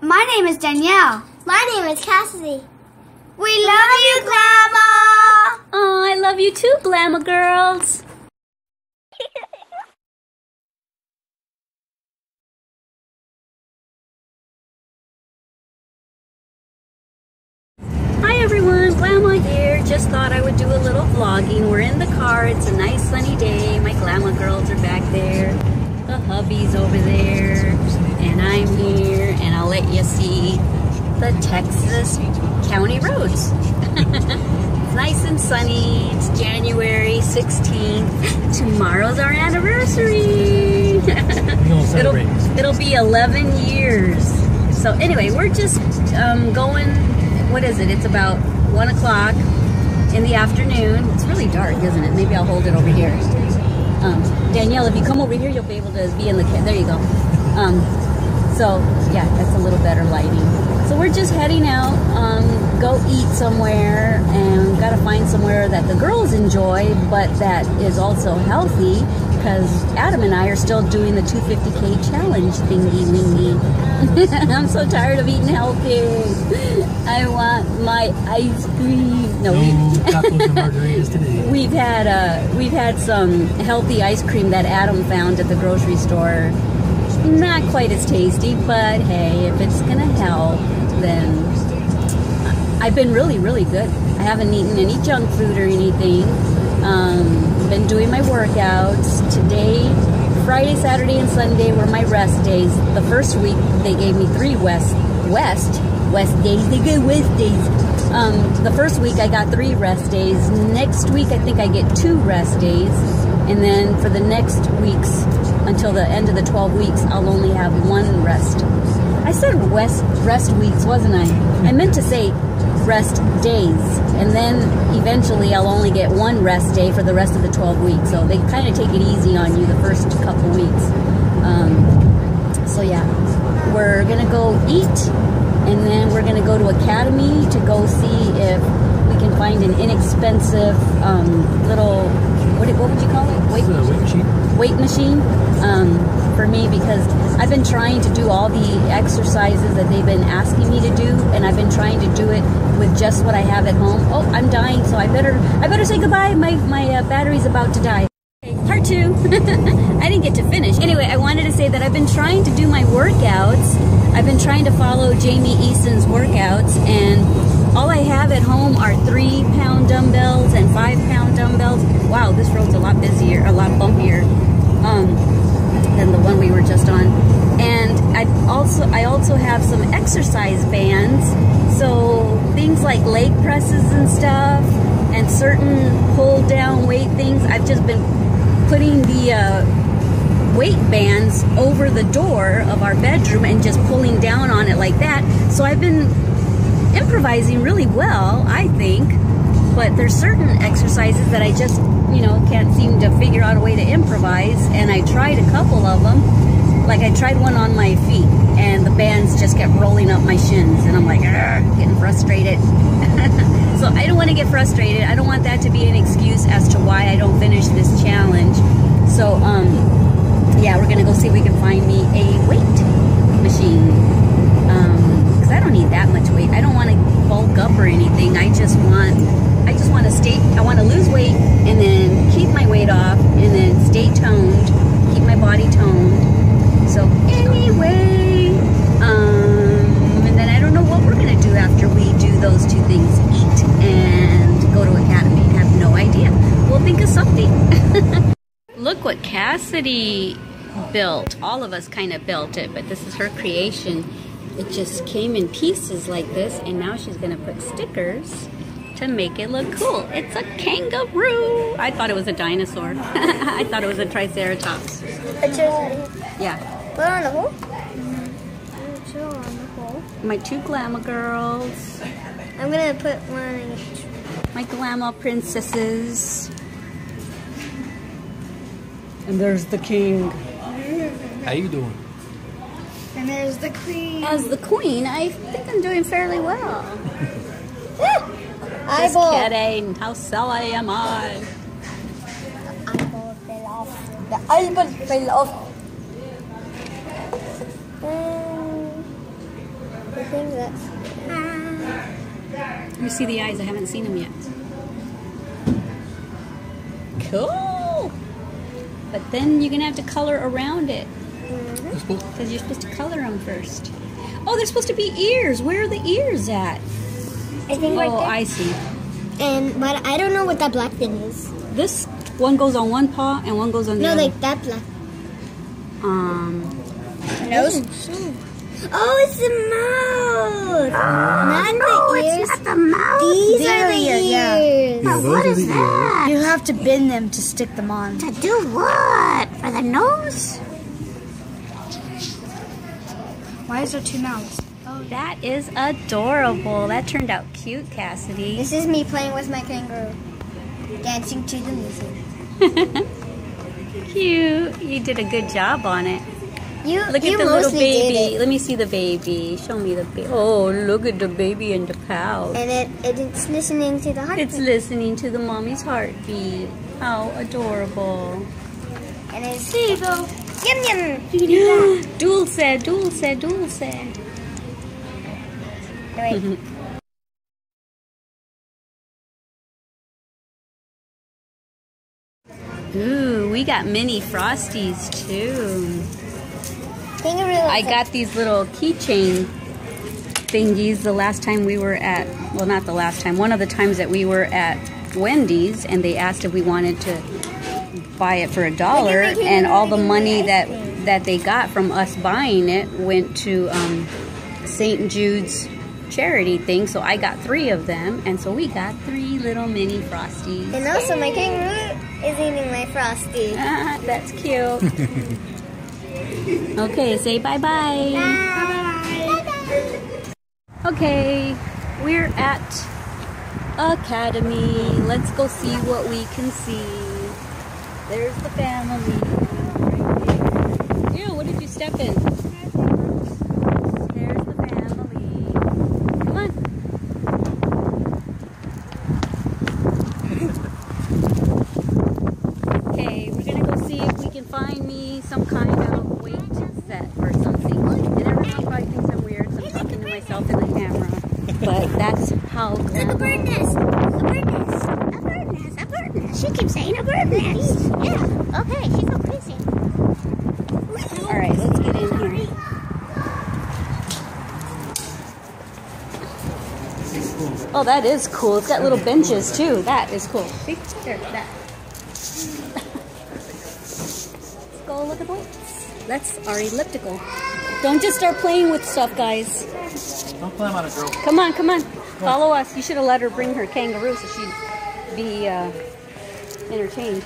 My name is Danielle. My name is Cassidy. We love you, Glamour! Oh, I love you too, Glamour girls. Hi everyone, Glamour here. Just thought I would do a little vlogging. We're in the car, it's a nice sunny day. My Glamour girls are back there. The hubby's over there. And I'm here, and I'll let you see the Texas county roads. It's nice and sunny. It's January 16th. Tomorrow's our anniversary. It'll be 11 years. So anyway, we're just going, what is it? It's about 1 o'clock in the afternoon. It's really dark, isn't it? Maybe I'll hold it over here. Danielle, if you come over here, you'll be able to be in the camera. There you go. So yeah, that's a little better lighting. So we're just heading out, go eat somewhere, and we've got to find somewhere that the girls enjoy, but that is also healthy, because Adam and I are still doing the 250K challenge thingy-wingy. I'm so tired of eating healthy. I want my ice cream. No, tacos and margaritas today. We've had some healthy ice cream that Adam found at the grocery store. Not quite as tasty, but hey, if it's gonna help, then I've been really good. I haven't eaten any junk food or anything. Been doing my workouts. Today, Friday, Saturday, and Sunday were my rest days. The first week they gave me 3 West days. They get West days. The first week I got 3 rest days. Next week I think I get 2 rest days, and then for the next weeks, until the end of the 12 weeks, I'll only have 1 rest. I said rest weeks, wasn't I? I meant to say rest days. And then eventually I'll only get 1 rest day for the rest of the 12 weeks. So they kind of take it easy on you the first couple weeks. So yeah, we're going to go eat. And then we're going to go to Academy to go see if we can find an inexpensive little... What would you call it? Weight machine. For me, because I've been trying to do all the exercises that they've been asking me to do, and I've been trying to do it with just what I have at home. Oh, I'm dying, so I better say goodbye. My battery's about to die. Okay, part 2. I didn't get to finish. Anyway, I wanted to say that I've been trying to do my workouts. I've been trying to follow Jamie Easton's workouts, and all I have at home are 3-pound dumbbells and 5-pound dumbbells. Wow, this road's a lot busier, a lot bumpier than the one we were just on. And I also have some exercise bands, so things like leg presses and stuff, and certain pull-down weight things. I've just been putting the weight bands over the door of our bedroom and just pulling down on it like that. So I've been improvising really well, I think, but there's certain exercises that I just, you know, can't seem to figure out a way to improvise, and I tried a couple of them. Like, I tried one on my feet, and the bands just kept rolling up my shins, and I'm like, getting frustrated. So I don't want to get frustrated. I don't want that to be an excuse as to why I don't finish this challenge. So, yeah, we're going to go see if we can find me a weight machine. I don't need that much weight. I don't want to bulk up or anything. I just want to stay, I want to lose weight and then keep my weight off and then stay toned, keep my body toned. So anyway, and then I don't know what we're going to do after we do those 2 things, eat and go to Academy. I have no idea. We'll think of something. Look what Cassidy built. All of us kind of built it, but this is her creation. It just came in pieces like this, and now she's gonna put stickers to make it look cool. It's a kangaroo. I thought it was a dinosaur. I thought it was a triceratops. Yeah. We're on the hole. We're on the hole. My 2 glamour girls. I'm gonna put 1 in each. My glamour princesses. And there's the king. How you doing? And there's the queen. As the queen, I think I'm doing fairly well. Eyeball. Just kidding. How silly am I? The eyeball fell off. The eyeball fell off. think that's it. You see the eyes, I haven't seen them yet. Cool! But then you're going to have to color around it. Because you're supposed to color them first. Oh, they're supposed to be ears. Where are the ears at? I think right there. Oh, I see. And but I don't know what that black thing is. This one goes on one paw and one goes on the other. No, like that black. Nose. Oh, it's the mouth. Not no, the ears. It's not the mouth. These are the ears. Yeah, what is that? You have to bend them to stick them on. To do what? For the nose? Why is there two mouths? Oh, that is adorable. That turned out cute, Cassidy. This is me playing with my kangaroo. Dancing to the music. Cute. You did a good job on it. Look at the little baby. Let me see the baby. Show me the baby. Oh, look at the baby in the pouch. And it's listening to the heartbeat. It's listening to the mommy's heartbeat. How adorable. And it's seagull. Yum yum. Dulce, dulce, dulce. Wait. Ooh, we got mini Frosties too. I got these little keychain thingies the last time we were at, well, not the last time, one of the times that we were at Wendy's, and they asked if we wanted to buy it for $1, and all the money that they got from us buying it went to St. Jude's charity thing. So I got 3 of them, and so we got 3 little mini Frosties. And also my kangaroo is eating my Frosty. Ah, that's cute. Okay, say bye-bye. Bye. Bye-bye. Okay, we're at Academy. Let's go see what we can see. There's the family. Right there. Ew, what did you step in? There's the family. Come on. Okay, we're going to go see if we can find me some kind of or something, and everyone probably thinks I'm weird, so I'm talking to myself in the camera, but that's how Look, a bird nest! A bird nest! A bird nest! A bird nest! She keeps saying a bird nest! Yeah, okay, she's so crazy. Alright, let's get in here. Oh, that is cool. It's got little benches too. That is cool. See? There's that. Let's go look at what. That's our elliptical. Don't just start playing with stuff, guys. Don't play on a girl. Come on, come on. Follow us. You should have let her bring her kangaroo so she'd be entertained.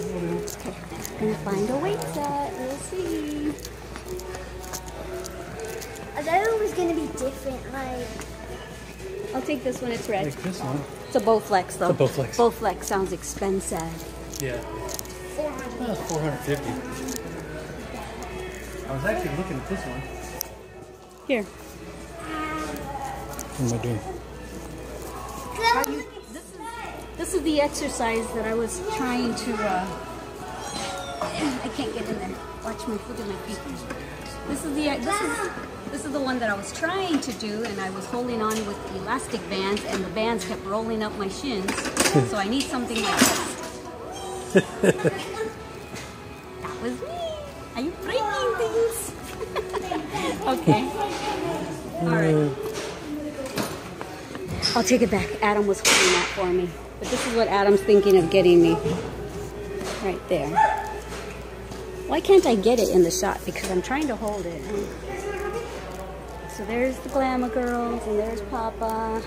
Okay. Gonna find a weight set. We'll see. I thought it was gonna be different. Like, I'll take this one. It's red. Take this one. It's a Bowflex, though. It's a Bowflex. Bowflex sounds expensive. Yeah. That's $450. I was actually looking at this one. Here. What am I doing? This is the exercise that I was trying to... I can't get in there. Watch me. Look at my feet. This is the one that I was trying to do, and I was holding on with the elastic bands, and the bands kept rolling up my shins. So I need something like this. That was me. Are you breaking things? Okay. Alright. I'll take it back. Adam was holding that for me. But this is what Adam's thinking of getting me. Right there. Why can't I get it in the shot? Because I'm trying to hold it. So there's the Glamour Girls, and there's Papa.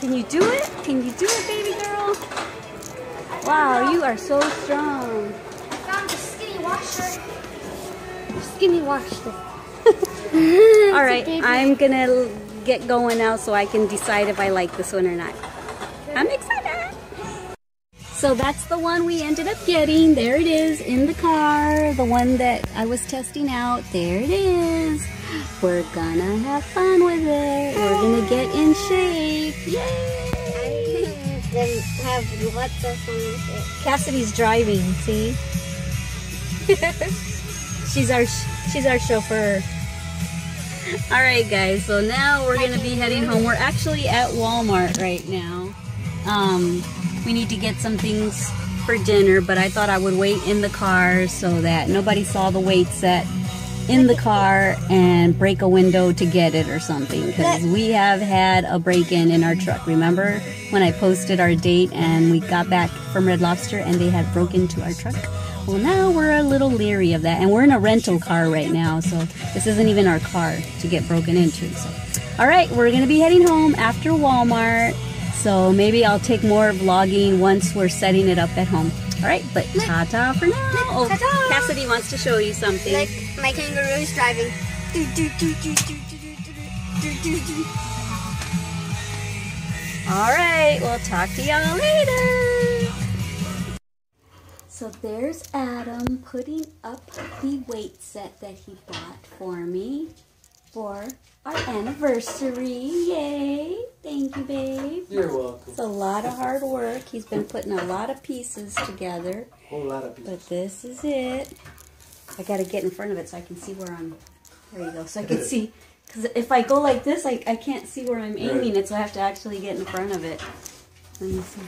Can you do it? Can you do it, baby girl? Wow, you are so strong. I found a skinny washer. Skinny washer. Alright, I'm gonna get going now so I can decide if I like this one or not. I'm excited! So that's the one we ended up getting. There it is in the car. The one that I was testing out. There it is. We're gonna have fun with it. We're gonna get in shape. Yay! And have lots of fun with it. Cassidy's driving, see? She's our chauffeur. Alright guys, so now we're going to be heading home. We're actually at Walmart right now. We need to get some things for dinner, but I thought I would wait in the car so that nobody saw the wait set in the car and break a window to get it or something, because we have had a break-in in our truck. Remember when I posted our date and we got back from Red Lobster and they had broken into our truck? Well, now we're a little leery of that, and we're in a rental car right now, so this isn't even our car to get broken into. So, all right, we're gonna be heading home after Walmart, so maybe I'll take more vlogging once we're setting it up at home. All right, but ta-ta for now. Oh, ta-ta. Cassidy wants to show you something. Like my kangaroo is driving. All right, we'll talk to y'all later. So there's Adam putting up the weight set that he bought for me for our anniversary. Yay! Thank you, babe. You're welcome. It's a lot of hard work. He's been putting a lot of pieces together. A whole lot of pieces. But this is it. I gotta get in front of it so I can see where I'm... There you go. So I can see... Because if I go like this, I can't see where I'm aiming it, so I have to actually get in front of it. Let me see.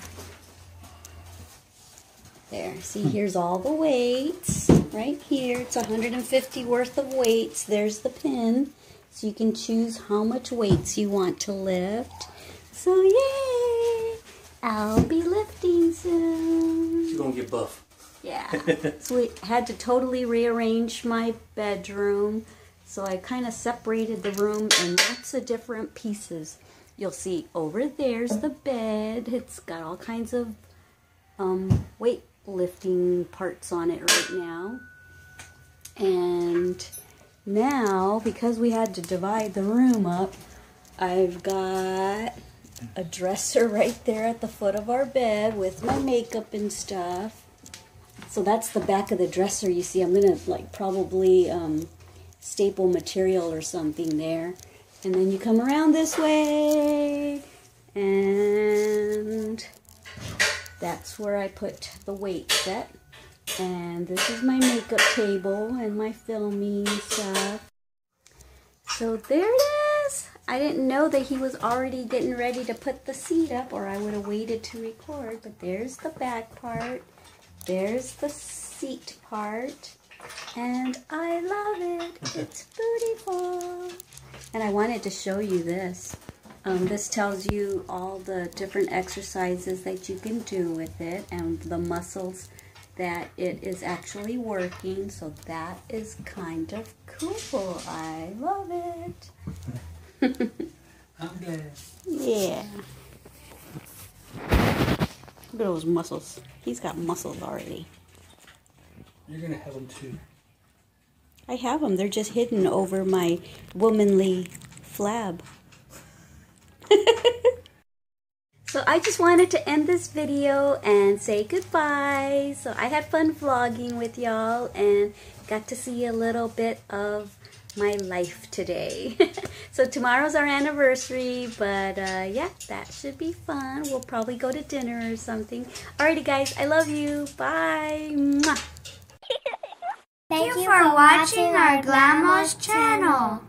There, see, here's all the weights right here. It's 150 worth of weights. There's the pin. So you can choose how much weights you want to lift. So yay! I'll be lifting soon. She's gonna get buff. Yeah. So we had to totally rearrange my bedroom. So I kind of separated the room and lots of different pieces. You'll see over there's the bed. It's got all kinds of weight lifting parts on it right now. And now, because we had to divide the room up, I've got a dresser right there at the foot of our bed with my makeup and stuff. So that's the back of the dresser. You see, I'm gonna like probably staple material or something there. And then you come around this way and that's where I put the weight set. And this is my makeup table and my filming stuff. So there it is. I didn't know that he was already getting ready to put the seat up, or I would have waited to record. But there's the back part. There's the seat part. And I love it. It's beautiful. And I wanted to show you this. This tells you all the different exercises that you can do with it and the muscles that it is actually working. So that is kind of cool. I love it. I'm glad. Yeah. Look at those muscles. He's got muscles already. You're going to have them too. I have them. They're just hidden over my womanly flab. So I just wanted to end this video and say goodbye. So I had fun vlogging with y'all and got to see a little bit of my life today. So tomorrow's our anniversary, but yeah, that should be fun. We'll probably go to dinner or something. Alrighty guys, I love you. Bye. Mwah. Thank you for watching our Glamour's channel.